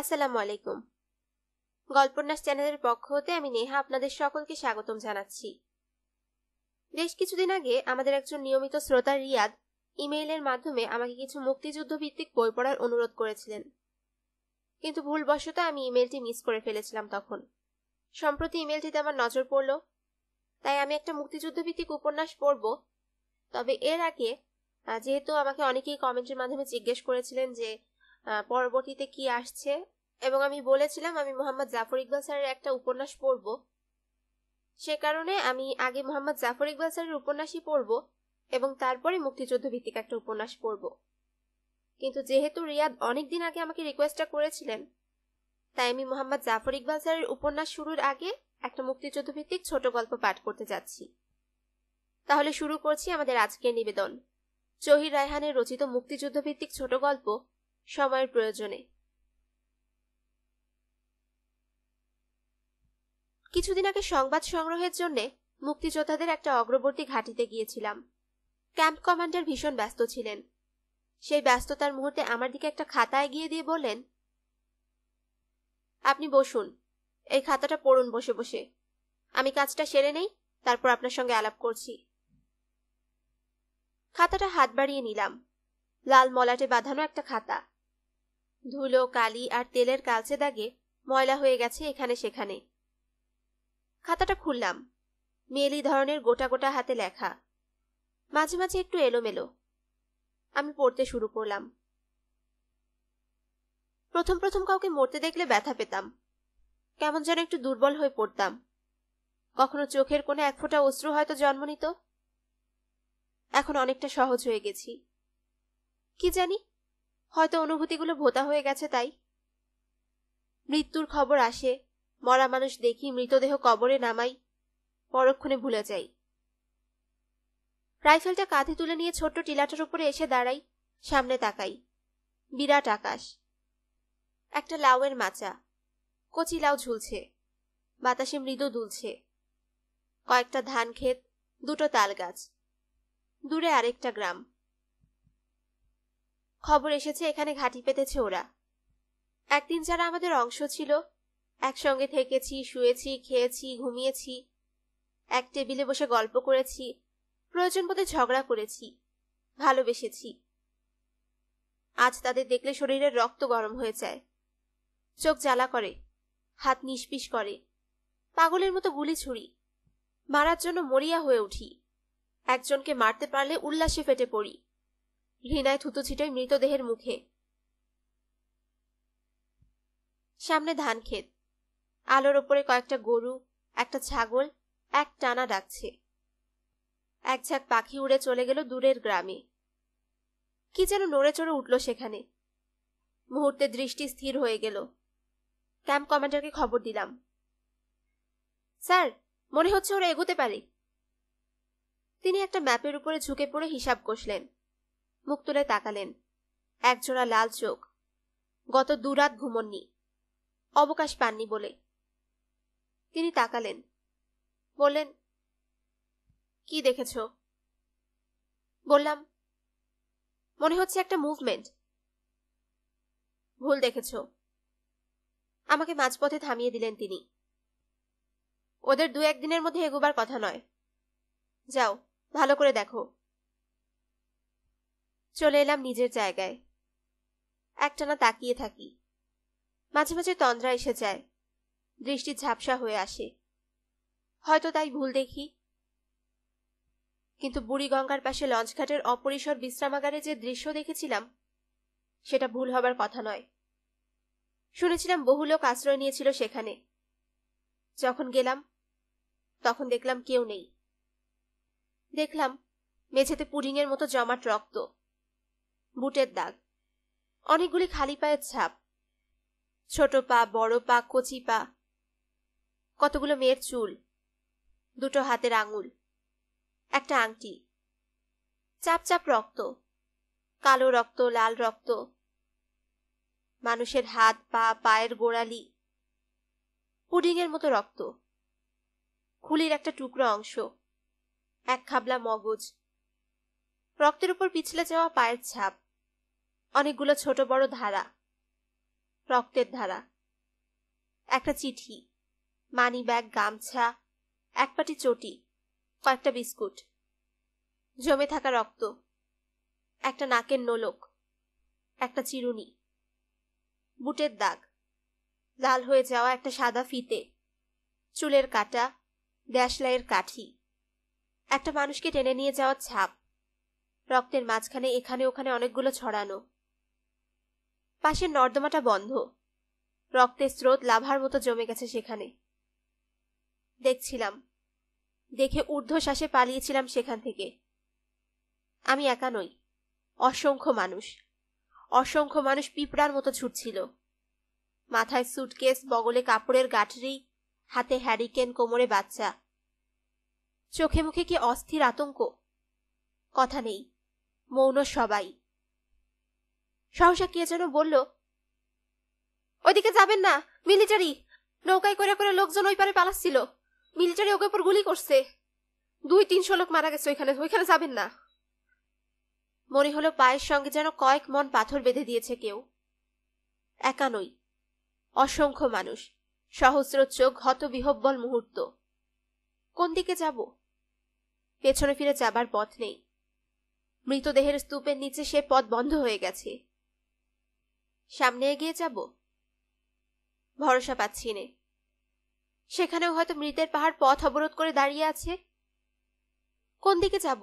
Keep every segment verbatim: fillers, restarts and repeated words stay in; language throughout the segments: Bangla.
আসসালামু আলাইকুম। গল্পন্যাস চ্যানেলের পক্ষ হতে আমি নেহা আপনাদের সকলকে স্বাগতম জানাচ্ছি। বেশ কিছুদিন আগে আমাদের একজন নিয়মিত শ্রোতা রিয়াদ ইমেইলের মাধ্যমে আমাকে কিছু মুক্তিযুদ্ধ ভিত্তিক বই পড়ার অনুরোধ করেছিলেন, কিন্তু ভুলবশত আমি ইমেইলটি মিস করে ফেলেছিলাম। তখন সম্প্রতি ইমেইলটিতে আমার নজর পড়ল, তাই আমি একটা মুক্তিযুদ্ধ ভিত্তিক উপন্যাস পড়ব। তবে এর আগে যেহেতু আমাকে অনেকেই কমেন্টের মাধ্যমে জিজ্ঞেস করেছিলেন যে পরবর্তীতে কি আসছে, এবং আমি বলেছিলাম আমি মোহাম্মদ জাফর ইকবাল স্যারের একটা উপন্যাস পড়ব, সে কারণে আমি আগে মোহাম্মদ জাফর ইকবাল স্যারের উপন্যাসই পড়ব এবং তারপরে মুক্তিযুদ্ধ ভিত্তিক একটা উপন্যাস পড়ব। কিন্তু যেহেতু রিয়াদ অনেকদিন আগে আমাকে রিকোয়েস্টটা করেছিলেন, তাই আমি মোহাম্মদ জাফর ইকবাল স্যারের উপন্যাস শুরুর আগে একটা মুক্তিযুদ্ধ ভিত্তিক ছোট গল্প পাঠ করতে যাচ্ছি। তাহলে শুরু করছি আমাদের আজকের নিবেদন, জহির রায়হানের রচিত মুক্তিযুদ্ধ ভিত্তিক ছোট গল্প সময়ের প্রয়োজনে। কিছুদিন আগে সংবাদ সংগ্রহের জন্য মুক্তিযোদ্ধাদের একটা অগ্রবর্তী ঘাঁটিতে গিয়েছিলাম। ক্যাম্প কমান্ডার ভীষণ ব্যস্ত ছিলেন। সেই ব্যস্ততার মুহূর্তে আমার দিকে একটা খাতা এগিয়ে দিয়ে বললেন, আপনি বসুন, এই খাতাটা পড়ুন বসে বসে, আমি কাজটা সেরে নেই, তারপর আপনার সঙ্গে আলাপ করছি। খাতাটা হাত বাড়িয়ে নিলাম। লাল মলাটে বাঁধানো একটা খাতা, ধুলো কালি আর তেলের কালচে দাগে ময়লা হয়ে গেছে এখানে সেখানে। খাতাটা খুললাম। মেলি ধরনের গোটা গোটা হাতে লেখা, মাঝে মাঝে একটু এলোমেলো। আমি পড়তে শুরু করলাম। প্রথম প্রথম কাউকে মরতে দেখলে ব্যথা পেতাম, কেমন যেন একটু দুর্বল হয়ে পড়তাম। কখনো চোখের কোণে এক ফোঁটা অশ্রু হয়তো জন্ম নিত। এখন অনেকটা সহজ হয়ে গেছি। কি জানি, হয়তো অনুভূতিগুলো ভোতা হয়ে গেছে। তাই মৃত্যুর খবর আসে, মরা মানুষ দেখি, মৃতদেহ কবরে নামাই, পরক্ষণে ভুলে যাই। রাইফেলটা কাঁধে তুলে নিয়ে ছোট্ট টিলাটার উপরে এসে দাঁড়াই। সামনে তাকাই, বিরাট আকাশ, একটা লাউয়ের মাচা, কচি লাউ ঝুলছে, বাতাসে মৃদু দুলছে। কয়েকটা ধান ক্ষেত, দুটো তাল গাছ, দূরে আরেকটা গ্রাম। খবর এসেছে এখানে ঘাঁটি পেতেছে ওরা। একদিন যারা আমাদের অংশ ছিল, একসঙ্গে থেকেছি, শুয়েছি, খেয়েছি, ঘুমিয়েছি, এক টেবিলে বসে গল্প করেছি, প্রয়োজন বোধে ঝগড়া করেছি, ভালোবেসেছি। আজ তাদের দেখলে শরীরের রক্ত গরম হয়ে যায়, চোখ জ্বালা করে, হাত নিষ্পিস করে, পাগলের মতো গুলি ছুড়ি, মারার জন্য মরিয়া হয়ে উঠি। একজনকে মারতে পারলে উল্লাসে ফেটে পড়ি, ঘৃণায় থুতু ছিটাই মৃতদেহের মুখে। সামনে ধান ক্ষেত, আলোর ওপরে কয়েকটা গরু, একটা ছাগল এক টানা ডাকছে। এক ঝাঁক পাখি উড়ে চলে গেল দূরের গ্রামে। কি যেন নড়ে চড়ে উঠল সেখানে। মুহূর্তে দৃষ্টি স্থির হয়ে গেল। ক্যাম্প কমান্ডারকে খবর দিলাম, স্যার মনে হচ্ছে ওরা এগোতে পারে। তিনি একটা ম্যাপের উপরে ঝুঁকে পড়ে হিসাব কষলেন। মুখ তুলে তাকালেন, একজোড়া লাল চোখ। গত দুরাত ঘুমননি, অবকাশ পাননি বলে। তিনি তাকালেন, বললেন, কি দেখেছ? বললাম, মনে হচ্ছে একটা মুভমেন্ট। ভুল দেখেছ। আমাকে মাঝপথে থামিয়ে দিলেন তিনি। ওদের দু একদিনের মধ্যে এগোবার কথা নয়, যাও ভালো করে দেখো। চলে এলাম নিজের জায়গায়। একটানা তাকিয়ে থাকি, মাঝে মাঝে তন্দ্রা এসে যায়, দৃষ্টি ঝাপসা হয়ে আসে, হয়তো তাই ভুল দেখি। কিন্তু বুড়িগঙ্গার পাশে লঞ্চঘাটের অপরিসর বিশ্রামাগারে যে দৃশ্য দেখেছিলাম, সেটা ভুল হবার কথা নয়। শুনেছিলাম বহু লোক আশ্রয় নিয়েছিল সেখানে। যখন গেলাম তখন দেখলাম কেউ নেই। দেখলাম মেঝেতে পুডিংয়ের মতো জমাট রক্ত, বুটের দাগ, অনেকগুলি খালি পায়ের ছাপ, ছোট পা, বড় পা, কচি পা, কতগুলো মেয়ের চুল, দুটো হাতের আঙুল, একটা আংটি, চাপ চাপ রক্ত, কালো রক্ত, লাল রক্ত, মানুষের হাত, পা, পায়ের গোড়ালি, পুডিংয়ের মতো রক্ত, খুলির একটা টুকরো অংশ, এক খাবলা মগজ, রক্তের উপর পিছলে যাওয়া পায়ের ছাপ, অনেকগুলো ছোট বড় ধারা, রক্তের ধারা, একটা চিঠি, মানি ব্যাগ, গামছা, এক পাটি চটি, কয়েকটা বিস্কুট, জমে থাকা রক্ত, একটা নাকের নোলক, একটা চিরুনি, বুটের দাগ, লাল হয়ে যাওয়া একটা সাদা ফিতে, চুলের কাটা, দেশলাইয়ের কাঠি, একটা মানুষকে টেনে নিয়ে যাওয়ার ছাপ, রক্তের মাঝখানে এখানে ওখানে অনেকগুলো ছড়ানো, পাশের নর্দমাটা বন্ধ, রক্তের স্রোত লাভার মতো জমে গেছে সেখানে। দেখছিলাম, দেখে ঊর্ধ্বশ্বাসে পালিয়েছিলাম সেখান থেকে। আমি একা নই, অসংখ্য মানুষ, অসংখ্য মানুষ পিঁপড়ার মতো ছুটছিল। মাথায় সুটকেস, বগলে কাপড়ের গাঁটরি, হাতে হ্যারিকেন, কোমরে বাচ্চা, চোখে মুখে কি অস্থির আতঙ্ক। কথা নেই, মৌন সবাই। সহসা কে যেন বলল, ওইদিকে যাবেন না, মিলিটারি। নৌকায় করে করে লোকজন ওই পারে পালাচ্ছিল, মিলিটারি ওকে উপর গুলি করছে, দুই তিনশো লোক মারা গেছে ওইখানে, ওইখানে যাবেন না। মনে হলো পায়ের সঙ্গে যেন কয়েক মন পাথর বেঁধে দিয়েছে কেউ। একা নই, অসংখ্য মানুষ, সহস্র চোখ, হতবিহ্বল মুহূর্ত। কোন দিকে যাব? পেছনে ফিরে যাবার পথ নেই, মৃতদেহের স্তূপের নিচে সে পথ বন্ধ হয়ে গেছে। সামনে এগিয়ে যাব, ভরসা পাচ্ছি না। সেখানেও হয়তো মৃতের পাহাড় পথ অবরোধ করে দাঁড়িয়ে আছে। কোন দিকে যাব?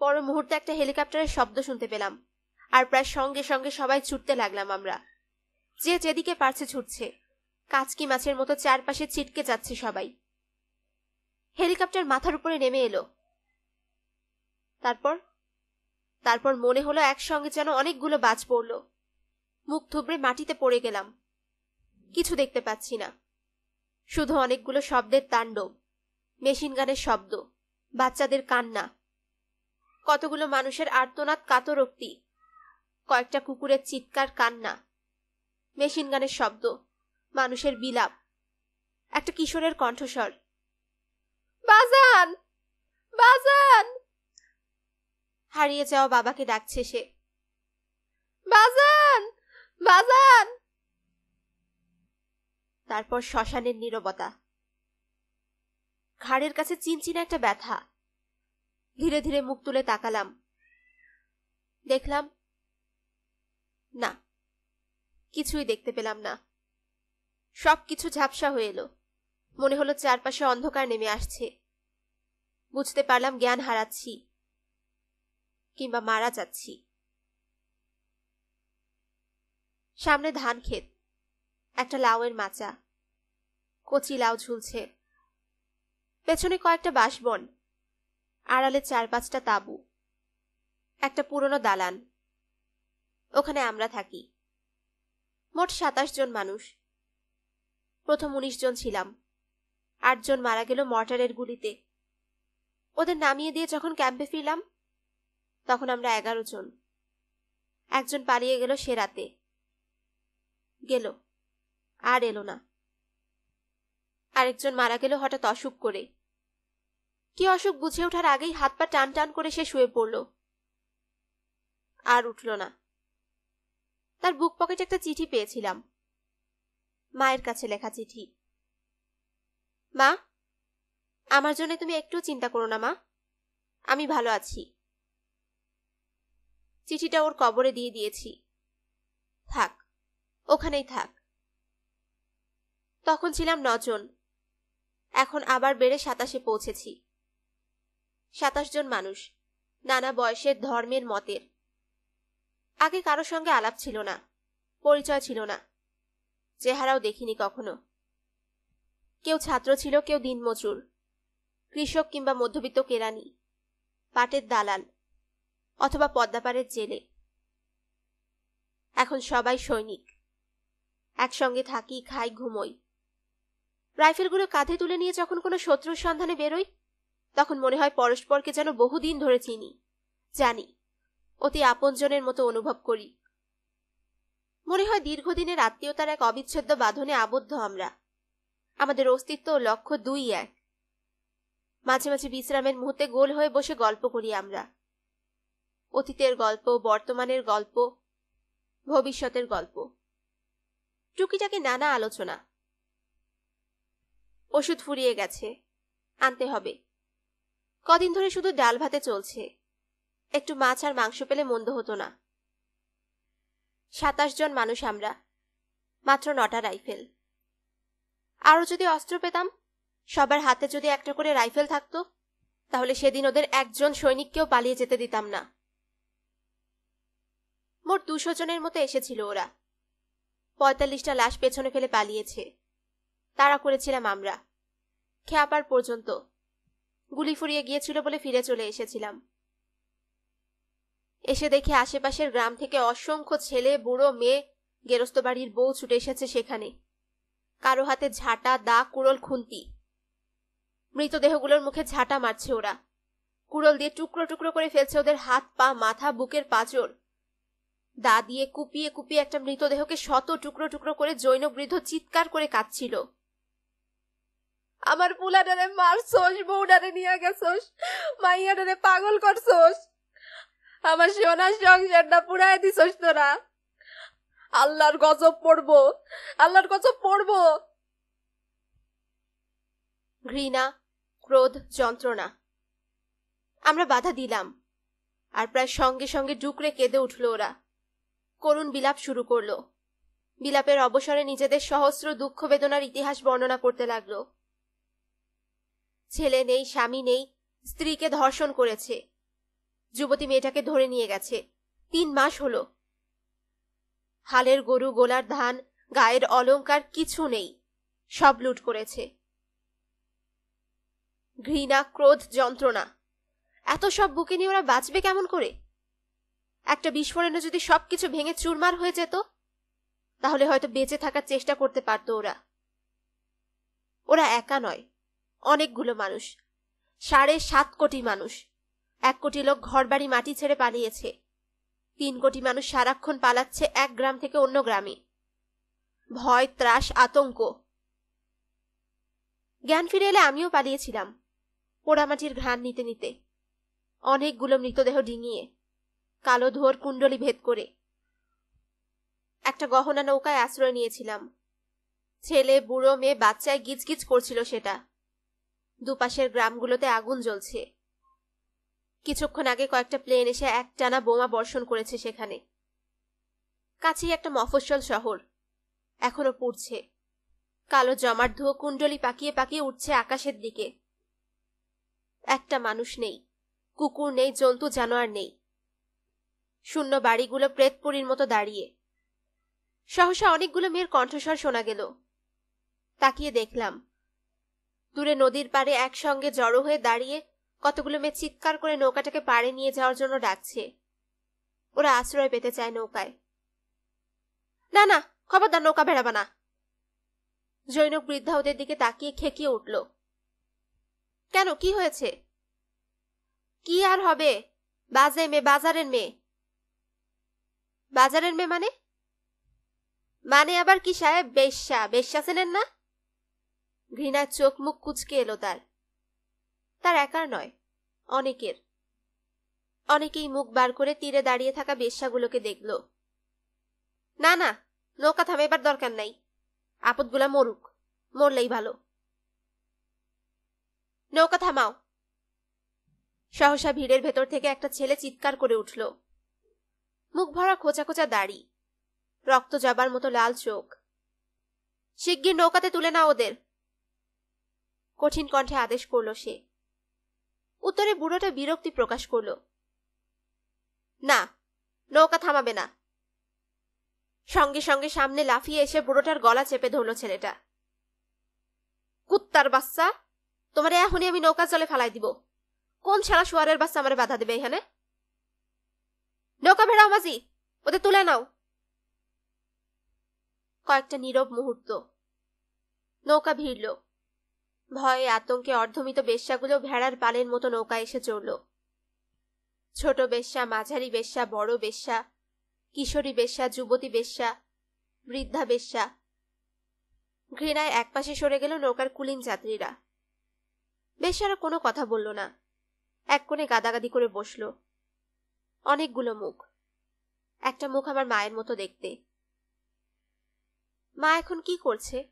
পর মুহূর্তে একটা হেলিকপ্টারের শব্দ শুনতে পেলাম, আর প্রায় সঙ্গে সঙ্গে সবাই ছুটতে লাগলাম। আমরা যে যেদিকে পারছে ছুটছে, কাচকি মাছের মতো চারপাশে ছিটকে যাচ্ছে সবাই। হেলিকপ্টার মাথার উপরে নেমে এলো। তারপর তারপর মনে হলো একসঙ্গে যেন অনেকগুলো বাজ পড়ল। মুখ থুবড়ে মাটিতে পড়ে গেলাম। কিছু দেখতে পাচ্ছি না, শুধু অনেকগুলো শব্দের তাণ্ডব, মেশিনগানের শব্দ, বাচ্চাদের কান্না, কতগুলো মানুষের আর্তনাদ, কাতরক্তি, কয়েকটা কুকুরের চিৎকার, কান্না, মেশিনগানের শব্দ, মানুষের বিলাপ, একটা কিশোরের কণ্ঠস্বর, বাজান বাজান। হারিয়ে যাওয়া বাবাকে ডাকছে সে, বাজান বাজান। তারপর শ্মশানের নীরবতা, ঘাড়ের কাছে চিনচিনে একটা ব্যথা। ধীরে ধীরে মুখ তুলে তাকালাম, দেখলাম না, কিছুই দেখতে পেলাম না। সব কিছু ঝাপসা হয়ে এলো, মনে হলো চারপাশে অন্ধকার নেমে আসছে। বুঝতে পারলাম জ্ঞান হারাচ্ছি কিংবা মারা যাচ্ছি। সামনে ধান ক্ষেত, একটা লাউয়ের মাচা, কচি লাউ ঝুলছে, পেছনে কয়েকটা বাঁশবন, আড়ালে চার পাঁচটা তাঁবু, একটা পুরনো দালান, ওখানে আমরা থাকি। মোট সাতাশ জন মানুষ। প্রথম উনিশ জন ছিলাম, আট জন মারা গেল মর্টারের গুলিতে। ওদের নামিয়ে দিয়ে যখন ক্যাম্পে ফিরলাম তখন আমরা এগারো জন। একজন পালিয়ে গেল সে রাতে, গেল আর এলো না। আরেকজন মারা গেল হঠাৎ অসুখ করে, কি অসুখ বুঝে ওঠার আগেই হাত পা টান টান করে সে শুয়ে পড়ল, আর উঠল না। তার বুক পকেটে একটা চিঠি পেয়েছিলাম, মায়ের কাছে লেখা চিঠি। মা, আমার জন্য তুমি একটু চিন্তা করো না মা, আমি ভালো আছি। চিঠিটা ওর কবরে দিয়ে দিয়েছি, থাক, ওখানেই থাক। তখন ছিলাম নজন, এখন আবার বেড়ে সাতাশে পৌঁছেছি। সাতাশ জন মানুষ, নানা বয়সের, ধর্মের, মতের। আগে কারো সঙ্গে আলাপ ছিল না, পরিচয় ছিল না, চেহারাও দেখিনি কখনো। কেউ ছাত্র ছিল, কেউ দিনমজুর, কৃষক কিংবা মধ্যবিত্ত কেরানি, পাটের দালাল অথবা পদ্মাপাড়ের জেলে। এখন সবাই সৈনিক, একসঙ্গে থাকি, খাই, ঘুমোই। রাইফেলগুলো কাঁধে তুলে নিয়ে যখন কোনো শত্রুর সন্ধানে বেরোই তখন মনে হয় পরস্পরকে যেন বহুদিন ধরে চিনি, জানি, অতি আপনজনের মতো অনুভব করি। মনে হয় দীর্ঘদিনের আত্মীয়তার এক অবিচ্ছেদ্য বাঁধনে আবদ্ধ আমরা। আমাদের অস্তিত্ব ও লক্ষ্য দুই এক। মাঝে মাঝে বিশ্রামের মুহূর্তে গোল হয়ে বসে গল্প করি আমরা, অতীতের গল্প, বর্তমানের গল্প, ভবিষ্যতের গল্প। টুকিটাকি নানা আলোচনা। ওষুধ ফুরিয়ে গেছে, আনতে হবে। কদিন ধরে শুধু ডাল ভাতে চলছে, একটু মাছ আর মাংস পেলে মন্দ হতো না। সাতাশ জন মানুষ আমরা, মাত্র নটা রাইফেল। আরও যদি অস্ত্র পেতাম, সবার হাতে যদি একটা করে রাইফেল থাকতো, তাহলে সেদিন ওদের একজন সৈনিককেও পালিয়ে যেতে দিতাম না। মোট দুশো জনের মতো এসেছিল ওরা। পঁয়তাল্লিশটা লাশ পেছনে ফেলে পালিয়েছে, তাড়া করেছিলাম আমরা। খেয়াপার পর্যন্ত গুলি ফুরিয়ে গিয়েছিল বলে ফিরে চলে এসেছিলাম। এসে দেখে আশেপাশের গ্রাম থেকে অসংখ্য ছেলে বুড়ো মেয়ে, গেরস্ত বাড়ির বউ ছুটে এসেছে সেখানে। কারো হাতে ঝাঁটা, দা, কুড়োল, খুন্তি। মৃতদেহগুলোর মুখে ঝাঁটা মারছে ওরা, কুড়োল দিয়ে টুকরো টুকরো করে ফেলছে ওদের হাত, পা, মাথা, বুকের পাঁজর। দা দিয়ে কুপিয়ে কুপিয়ে একটা মৃতদেহকে শত টুকরো টুকরো করে জৈন বৃদ্ধ চিৎকার করে কাঁদছিল। আমার পুলাডারে মারছোস, বউডারে নিয়ে গেছোস, মাইয়াডারে পাগল করছোস, আমার সোনার সংসারটা পুরাই দিছোস তোরা। আল্লাহর গজব পড়বো, আল্লাহর গজব পড়বো। ঘৃণা, ক্রোধ, যন্ত্রণা। আমরা বাধা দিলাম আর প্রায় সঙ্গে সঙ্গে ডুকরে কেঁদে উঠল ওরা। করুণ বিলাপ শুরু করল। বিলাপের অবসরে নিজেদের সহস্র দুঃখ বেদনার ইতিহাস বর্ণনা করতে লাগল। ছেলে নেই, স্বামী নেই, স্ত্রীকে ধর্ষণ করেছে, যুবতী মেয়েটাকে ধরে নিয়ে গেছে, তিন মাস হল। হালের গরু, গোলার ধান, গায়ের অলঙ্কার কিছু নেই, সব লুট করেছে। ঘৃণা, ক্রোধ, যন্ত্রণা, এত সব বুকে নিয়ে ওরা বাঁচবে কেমন করে? একটা বিস্ফোরণে যদি সবকিছু ভেঙে চুরমার হয়ে যেত, তাহলে হয়তো বেঁচে থাকার চেষ্টা করতে পারত ওরা। ওরা একা নয়, অনেকগুলো মানুষ, সাড়ে সাত কোটি মানুষ। এক কোটি লোক ঘরবাড়ি মাটি ছেড়ে পালিয়েছে, তিন কোটি মানুষ সারাক্ষণ পালাচ্ছে এক গ্রাম থেকে অন্য গ্রামে। ভয়, ত্রাস, আতঙ্ক। জ্ঞান ফিরে এলে আমিও পালিয়েছিলাম, পোড়ামাটির ঘ্রাণ নিতে নিতে, অনেকগুলো মৃতদেহ ডিঙিয়ে, কালো ধোর কুণ্ডলি ভেদ করে। একটা গহনা নৌকায় আশ্রয় নিয়েছিলাম। ছেলে, বুড়ো, মেয়ে, বাচ্চায় গিজগিজ করছিল সেটা। দুপাশের গ্রামগুলোতে আগুন জ্বলছে। কিছুক্ষণ আগে কয়েকটা প্লেন এসে একটানা বোমা বর্ষণ করেছে সেখানে। কাছেই একটা মফস্বল শহর, এখনো পুড়ছে। কালো জমার ধোঁয়া কুণ্ডলি পাকিয়ে পাকিয়ে উঠছে আকাশের দিকে। একটা মানুষ নেই, কুকুর নেই, জন্তু জানোয়ার নেই। শূন্য বাড়িগুলো প্রেতপুরীর মতো দাঁড়িয়ে। সহসা অনেকগুলো মেয়ের কণ্ঠস্বর শোনা গেল। তাকিয়ে দেখলাম, দূরে নদীর পাড়ে একসঙ্গে জড়ো হয়ে দাঁড়িয়ে কতগুলো মেয়ে চিৎকার করে নৌকাটাকে পাড়ে নিয়ে যাওয়ার জন্য ডাকছে। ওরা আশ্রয় পেতে চায় নৌকায়। না না, খবরদার, নৌকা বেড়াবা না। জৈনক বৃদ্ধা ওদের দিকে তাকিয়ে খেকিয়ে উঠল। কেন, কি হয়েছে? কি আর হবে, বাজে মেয়ে, বাজারের মেয়ে। বাজারের মেয়ে মানে? মানে আবার কি সাহেব? বেশ্যা, বেশ্যা চেনেন না? ঘৃণার চোখ মুখ কুচকে এলো তার। তার একার নয়, অনেকের। অনেকেই মুখ বার করে তীরে দাঁড়িয়ে থাকা বেশ্যাগুলোকে দেখল। না না, নৌকা থামেবার দরকার নাই, আপদগুলা মরুক, মরলেই ভালো। নৌকা থামাও। সহসা ভিড়ের ভেতর থেকে একটা ছেলে চিৎকার করে উঠল। মুখ ভরা খোঁচা খোঁচা দাড়ি, রক্ত যাবার মতো লাল চোখ। শিগগির নৌকাতে তুলে না ওদের, কঠিন কণ্ঠে আদেশ করল সে। উত্তরে বুড়োটা বিরক্তি প্রকাশ করল। না, নৌকা থামাবে না। সঙ্গে সঙ্গে সামনে লাফিয়ে এসে বুড়োটার গলা চেপে ধরল ছেলেটা। কুত্তার বাচ্চা, তোমার এখনই আমি নৌকা জলে ফেলাই দিব। কোন সারা শুয়ারের বাচ্চা আমার বাধা দেবে এখানে? নৌকা ভেড়াও মাঝি, ওদের তুলে নাও। কয়েকটা নীরব মুহূর্ত। নৌকা ভিড়ল। ভয়ে আতঙ্কে অর্ধমিত বেশ্যাগুলো ভেড়ার পালের মতো নৌকা এসে চড়ল। ছোট বেশ্যা, মাঝারি বেশ্যা, বড় বেশ্যা, কিশোরী বেশ্যা, যুবতী বেশ্যা, বৃদ্ধা বেশ্যা। ঘৃণায় একপাশে সরে গেল নৌকার কুলীন যাত্রীরা। বেশ্যারা কোনো কথা বলল না, এক কোণে গাদাগাদি করে বসল। অনেকগুলো মুখ। একটা মুখ আমার মায়ের মতো দেখতে। मा एखन की करछे?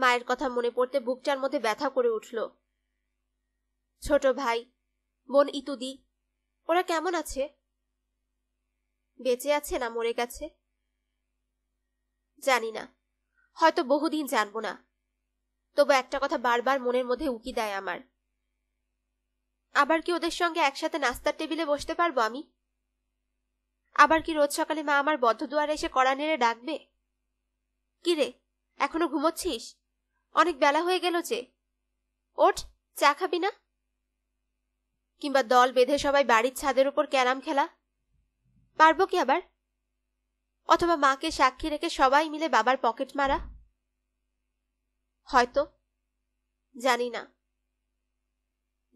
मायर कथा मने पड़ते बुकटार मध्य व्यथा करे उठलो। छोट भाई बोन इतुदी ओरा केमन आछे? बेचे आछे ना मरे गेछे? जानि ना, हयतो बहुदिन जानबो ना, तबु एकटा कथा बार बार मनेर मध्य उकी देय आमार। आबार कि ओदेर संगे एकसाथे नास्तार टेबिले बसते पारबो आमी? आबार कि रोज सकाले मा आमार बद्ध दुआरे एसे कड़ा नेड़े डाकबे? कि रे एखोनो घुमोच्छिस? अनेक बेला हये गेलो जे, ओठ चा खाबि ना? किंबा दल बेधे सबाई बाड़ीर छादेर उपर क्याराम खेला पारबो कि आबार? अथवा माके साक्षी रेखे सबाई मिले बाबार पकेट मारा? हयतो, जानि ना।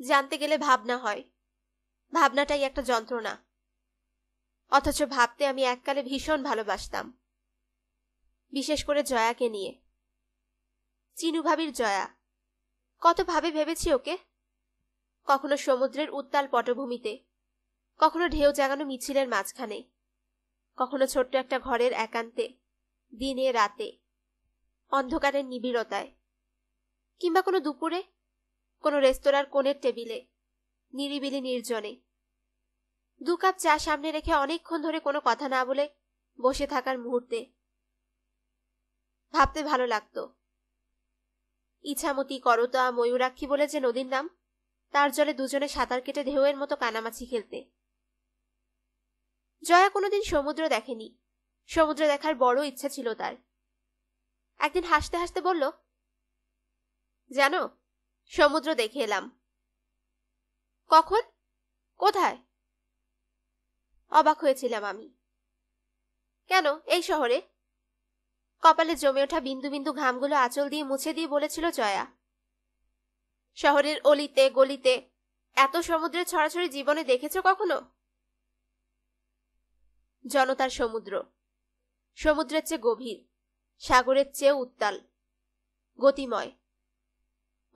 जानते गेले भावना हय, भावनाटाई एकटा जंत्रणा। अथच भावते आमी एककाले भीषण भालोबासताम, विशेष करे जयाके निये। चिनू भाबीर जया कत भावे भेबेछि ओके, कखनो समुद्रेर उत्ताल पटभूमिते, कखनो ढेउ जागानो मिछिलेर माझखाने, कखनो छोट्ट एकटा घरेर एकान्ते, दिने राते अंधकारेर निबिड़ताय, किंबा कोनो दुपुरे कोनो रेस्तोरांर कोणेर टेबिले निरिबिली निर्जने दु कप चा सामने रेखे अनेकक्षण धरे कोनो कथा ना बोले बसे थाकार मुहूर्ते भाबते भालो लागतो। इछामती, करता, मयूराक्षी बोले जे नदीर नाम, तार जले दुजने सातार केटे ढेउयेर मतो कानामाछी खेलते। जया कोनोदिन समुद्र देखेनी, समुद्र देखार बड़ो इच्छा छिलो तार। एकदिन हासते हासते बोल्लो, जानो समुद्र देखे एलाम। कखन? कोथाय? अबाक हयेछिलाम आमी। केन एई शहरे? कपाले जमे उठा बिंदु बिंदु घामगुलो आँचल दिए मुछे दिए बोलेछिलो जया, शहरेर ओलिते गलिते एत समुद्रे छड़ाछड़ी जीवने देखेछो कखनो? जनतार समुद्र, समुद्रेर चेये गभीर, सागरेर चेये उत्ताल, गतिमय।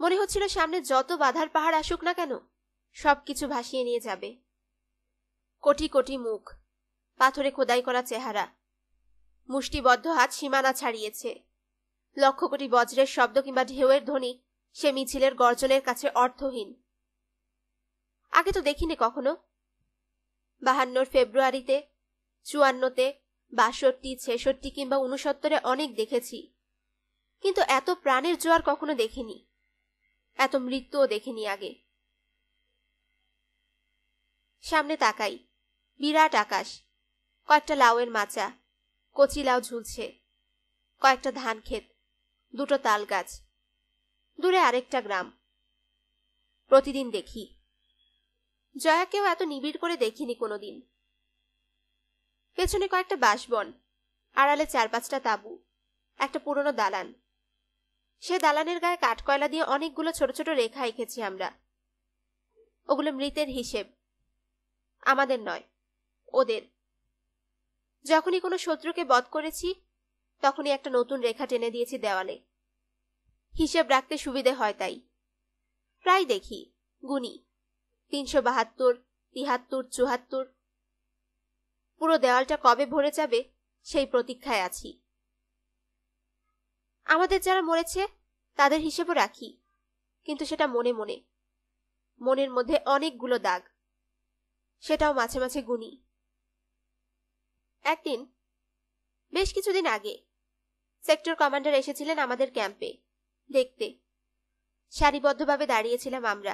मने हच्छिलो सामने जत बाधार पहाड़ आसुक ना केन सबकिछु भासिये निये जाबे। कोटी कोटी मुख, पाथरे खोदाई करा चेहरा, मुष्टिबद्ध हाथ सीमाना छाड़िये, लक्ष कोटी वज्रेर शब्द किंबा ढेउयेर ध्वनि से मिछिलेर गर्जनेर काछे अर्थहीन। आगे तो देखिने कखनो। बाहान्नर फेब्रुआरिते, चुवान्नते, बाषट्टी, छेषट्टी किंबा ऊनसत्तरे अनेक देखेछि, किन्तु एत प्राणेर जोयार कखनो देखिनि, एत मृत्युओ देखिनि। आगे सामने ताकाई, बिराट आकाश, कयेकटा लाउयेर माचा, कचि लाउ झुलछे, कयेकटा धान खेत, दुटो ताल गाछ, दूरे आरेकटा ग्राम। प्रतिदिन देखी, जयाकेও এত নিবিড় করে দেখিনি কোনোদিন। পেছনে কয়েকটা বাঁশবন, আড়ালে চার পাঁচটা তাঁবু, একটা পুরনো দালান। সে দালানের গায়ে কাঠ কয়লা দিয়ে অনেকগুলো ছোট ছোট রেখা এঁকেছি আমরা। ওগুলো মৃতের হিসেব, আমাদের নয়, ওদের। যখনই কোনো শত্রুকে বধ করেছি তখনই একটা নতুন রেখা টেনে দিয়েছি দেওয়ালে। হিসেব রাখতে সুবিধে হয় তাই। প্রায় দেখি, গুণি, তিনশো বাহাত্তর, তিহাত্তর, চুয়াত্তর। পুরো দেওয়ালটা কবে ভরে যাবে সেই প্রতীক্ষায় আছি। আমাদের যারা মরেছে তাদের হিসেবও রাখি, কিন্তু সেটা মনে মনে, মনের মধ্যে অনেকগুলো দাগ, সেটাও মাঝে মাঝে গুণি। একদিন, বেশ কিছুদিন আগে, সেক্টর কমান্ডার এসেছিলেন আমাদের ক্যাম্পে দেখতে। সারিবদ্ধভাবে দাঁড়িয়েছিলাম আমরা,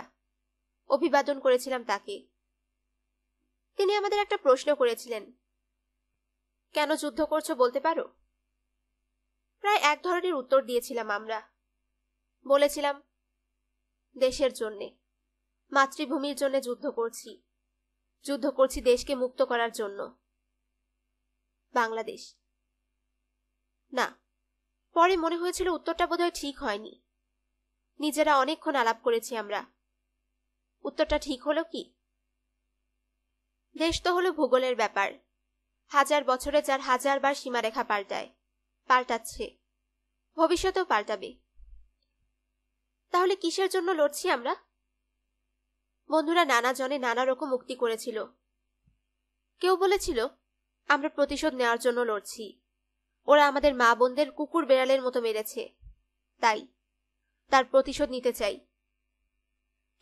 অভিবাদন করেছিলাম তাকে। তিনি আমাদের একটা প্রশ্ন করেছিলেন, কেন যুদ্ধ করছো বলতে পারো? প্রায় এক ধরনের উত্তর দিয়েছিলাম আমরা। বলেছিলাম, দেশের জন্য, মাতৃভূমির জন্য যুদ্ধ করছি, যুদ্ধ করছি দেশকে মুক্ত করার জন্য। বাংলাদেশ না, পরে মনে হয়েছিল উত্তরটা বোধহয় ঠিক হয়নি। নিজেরা অনেকক্ষণ আলাপ করেছি আমরা। উত্তরটা ঠিক হলো কি? দেশ তো হলো ভূগোলের ব্যাপার, হাজার বছরে যার হাজারবার সীমারেখা পাল্টায়, পাল্টাচ্ছে, ভবিষ্যতেও পাল্টাবে। তাহলে কিসের জন্য লড়ছি আমরা? বন্ধুরা নানা জনে নানা রকম উক্তি করেছিল। কেউ বলেছিল আমরা প্রতিশোধ নেওয়ার জন্য লড়ছি, ওরা আমাদের মা বোনদের কুকুর বেড়ালের মতো মেরেছে, তাই তার প্রতিশোধ নিতে চাই।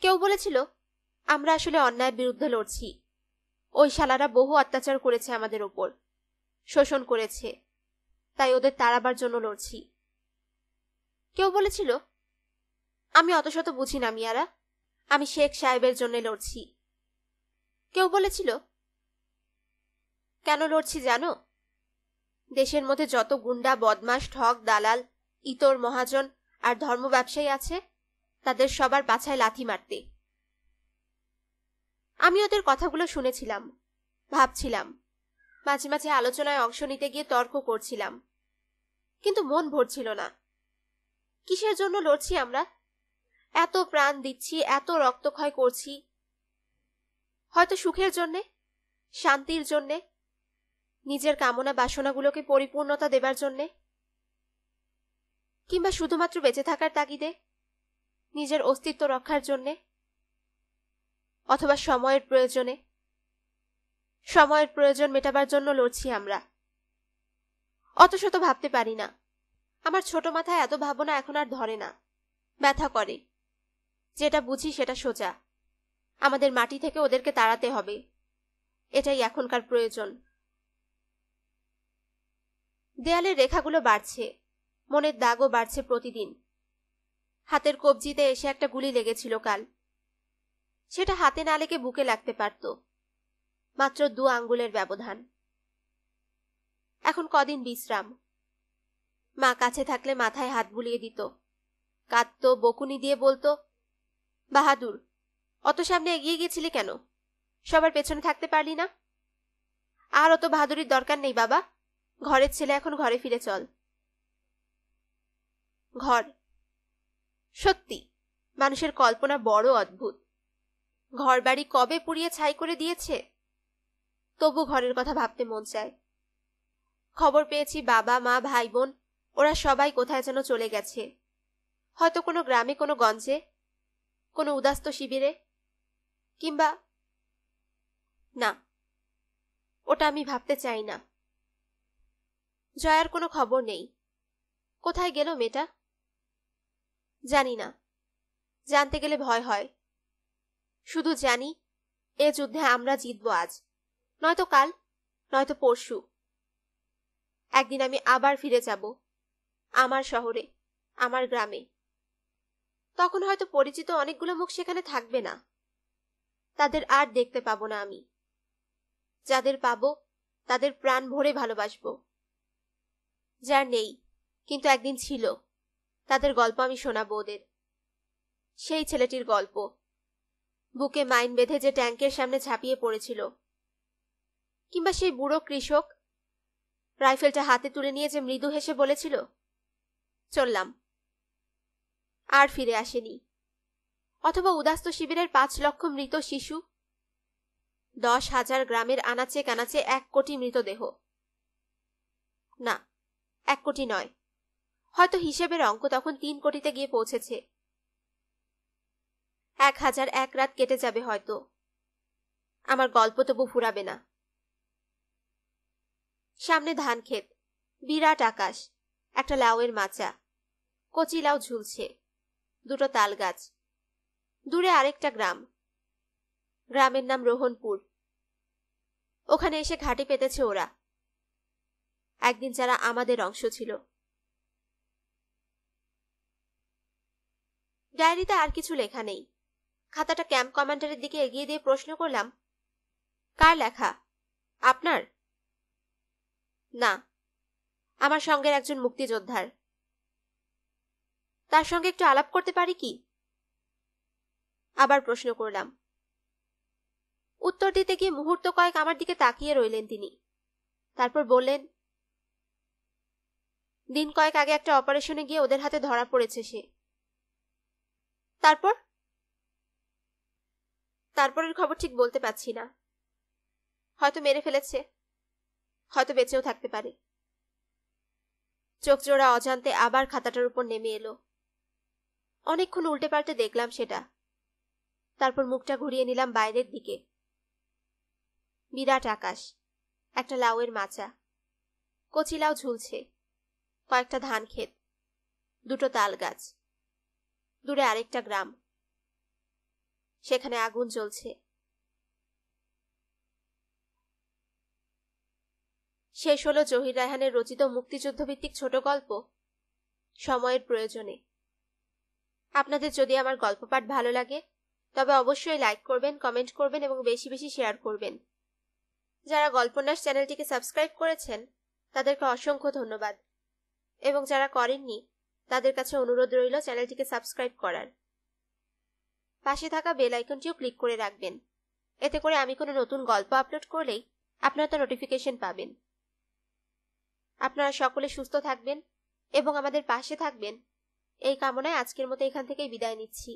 কেউ বলেছিল আমরা আসলে অন্যায়ের বিরুদ্ধে লড়ছি। ওই শালারা বহু অত্যাচার করেছে আমাদের ওপর, শোষণ করেছে, তাই ওদের তাড়াবার জন্য লড়ছি। কেউ বলেছিল আমি অত শত বুঝি না মিয়ারা, আমি শেখ সাহেবের জন্য লড়ছি। কেউ বলেছিল কেন লড়ছি জানো? দেশের মধ্যে যত গুন্ডা, বদমাশ, ঠক, দালাল, ইতর, মহাজন আর ধর্ম ব্যবসায়ী আছে তাদের সবার পাছায় লাথি মারতে। আমি ওদের কথাগুলো শুনেছিলাম, ভাবছিলাম, মাঝে মাঝে আলোচনায় অংশ নিতে গিয়ে তর্ক করছিলাম, কিন্তু মন ভরছিল না। কিসের জন্য লড়ছি আমরা? এত প্রাণ দিচ্ছি, এত রক্তক্ষয় করছি, হয়তো সুখের জন্যে, শান্তির জন্যে, নিজের কামনা বাসনাগুলোকে পরিপূর্ণতা দেবার জন্যে, কিংবা শুধুমাত্র বেঁচে থাকার তাগিদে, নিজের অস্তিত্ব রক্ষার জন্যে, অথবা সময়ের প্রয়োজনে, সময়ের প্রয়োজন মেটাবার জন্য লড়ছি আমরা। অত শত ভাবতে পারি না, আমার ছোট মাথায় এত ভাবনা এখন আর ধরে না, ব্যথা করে। যেটা বুঝি সেটা সোজা, আমাদের মাটি থেকে ওদেরকে তাড়াতে হবে, এটাই এখনকার প্রয়োজন। দেয়ালের রেখাগুলো বাড়ছে, মনের দাগও বাড়ছে প্রতিদিন। হাতের কবজিতে এসে একটা গুলি লেগেছিল কাল, সেটা হাতে না লেগে বুকে লাগতে পারত, মাত্র দু আঙ্গুলের ব্যবধান। এখন কদিন বিশ্রাম। মা কাছে থাকলে মাথায় হাত বুলিয়ে দিত, কাঁদত, বকুনি দিয়ে বলতো, বাহাদুর, অত সামনে এগিয়ে গেছিলি কেন? সবার পেছনে থাকতে পারলি না? আর অত বাহাদুরির দরকার নেই বাবা, ঘরের ছেলে, এখন ঘরে ফিরে চল। ঘর, সত্যি মানুষের কল্পনা বড় অদ্ভুত। ঘর বাড়ি কবে পুড়িয়ে ছাই করে দিয়েছে, তবু ঘরের কথা ভাবতে মন চায়। খবর পেয়েছি বাবা, মা, ভাই বোন ওরা সবাই কোথায় যেন চলে গেছে, হয়তো কোনো গ্রামে, কোনো গঞ্জে, কোনো উদাস্ত শিবিরে, কিংবা না, ওটা আমি ভাবতে চাই না। জয়ার কোনো খবর নেই, কোথায় গেল মেয়েটা জানি না, জানতে গেলে ভয় হয়। শুধু জানি এ যুদ্ধে আমরা জিতব আজ, নয়তো কাল, নয়তো পরশু। একদিন আমি আবার ফিরে যাব আমার শহরে, আমার গ্রামে। তখন হয়তো পরিচিত অনেকগুলো মুখ সেখানে থাকবে না, তাদের আর দেখতে পাবো না আমি। যাদের পাবো তাদের প্রাণ ভরে ভালোবাসবো, যার নেই কিন্তু একদিন ছিল তাদের গল্প আমি শোনাবো ওদের। সেই ছেলেটির গল্প, বুকে মাইন বেঁধে যে ট্যাঙ্কের সামনে ঝাঁপিয়ে পড়েছিল, কিংবা সেই বুড়ো কৃষক রাইফেলটা হাতে তুলে নিয়ে যে মৃদু হেসে বলেছিল চললাম, আর ফিরে আসেনি। অথবা উদাস্ত শিবিরের পাঁচ লক্ষ মৃত শিশু, দশ হাজার গ্রামের আনাচে কানাচে এক কোটি মৃতদেহ। না, এক কোটি নয়, হয়তো হিসেবের অঙ্ক তখন তিন কোটিতে গিয়ে পৌঁছেছে। এক হাজার এক রাত কেটে যাবে হয়তো, আমার গল্প তবু ফুরাবে না। সামনে ধান ক্ষেত, বিরাট আকাশ, একটা লাউয়ের মাচা, কচি লাউ ঝুলছে, দুটো তাল গাছ, দূরে আরেকটা গ্রাম, গ্রামের নাম রোহনপুর। ওখানে এসে ঘাঁটি পেতেছে ওরা, একদিন যারা আমাদের অংশ ছিল। ডায়েরিতে আর কিছু লেখা নেই। খাতাটা ক্যাম্প কমান্ডারের দিকে এগিয়ে দিয়ে প্রশ্ন করলাম, কার লেখা? আপনার? না, আমার সঙ্গের একজন মুক্তিযোদ্ধার। তার সঙ্গে একটু আলাপ করতে পারি কি? আবার প্রশ্ন করলাম। উত্তর দিতে গিয়ে মুহূর্ত কয়েক আমার দিকে তাকিয়ে রইলেন তিনি, তারপর বললেন, দিন কয়েক আগে একটা অপারেশনে গিয়ে ওদের হাতে ধরা পড়েছে সে। তারপর? তারপরের খবর ঠিক বলতে পারছি না, হয়তো মেরে ফেলেছে, হয়তো বেঁচেও থাকতে পারে। চোখ জোড়া অজান্তে আবার খাতাটার উপর নেমে এলো। অনেকক্ষণ উল্টে পাল্টে দেখলাম সেটা, তারপর মুখটা ঘুরিয়ে নিলাম বাইরের দিকে। বিরাট আকাশ, একটা লাউয়ের মাচা, কচি লাউ ঝুলছে, কয়েকটা ধান ক্ষেত, দুটো তাল গাছ, দূরে আরেকটা গ্রাম, সেখানে আগুন জ্বলছে। শেষ হলো জহির রায়হানের রচিত মুক্তিযুদ্ধভিত্তিক ছোট গল্প সময়ের প্রয়োজনে। আপনাদের যদি আমার গল্প পাঠ ভালো লাগে তবে অবশ্যই লাইক করবেন, কমেন্ট করবেন এবং বেশি বেশি শেয়ার করবেন। যারা গল্পন্যাস চ্যানেলটিকে সাবস্ক্রাইব করেছেন তাদেরকে অসংখ্য ধন্যবাদ, এবং যারা করেননি তাদের কাছে অনুরোধ রইল চ্যানেলটিকে সাবস্ক্রাইব করার। পাশে থাকা বেল আইকনটিও ক্লিক করে রাখবেন, এতে করে আমি কোনো নতুন গল্প আপলোড করলেই আপনারা তার নোটিফিকেশন পাবেন। আপনারা সকলে সুস্থ থাকবেন এবং আমাদের পাশে থাকবেন এই কামনায় আজকের মতো এখান থেকেই বিদায় নিচ্ছি।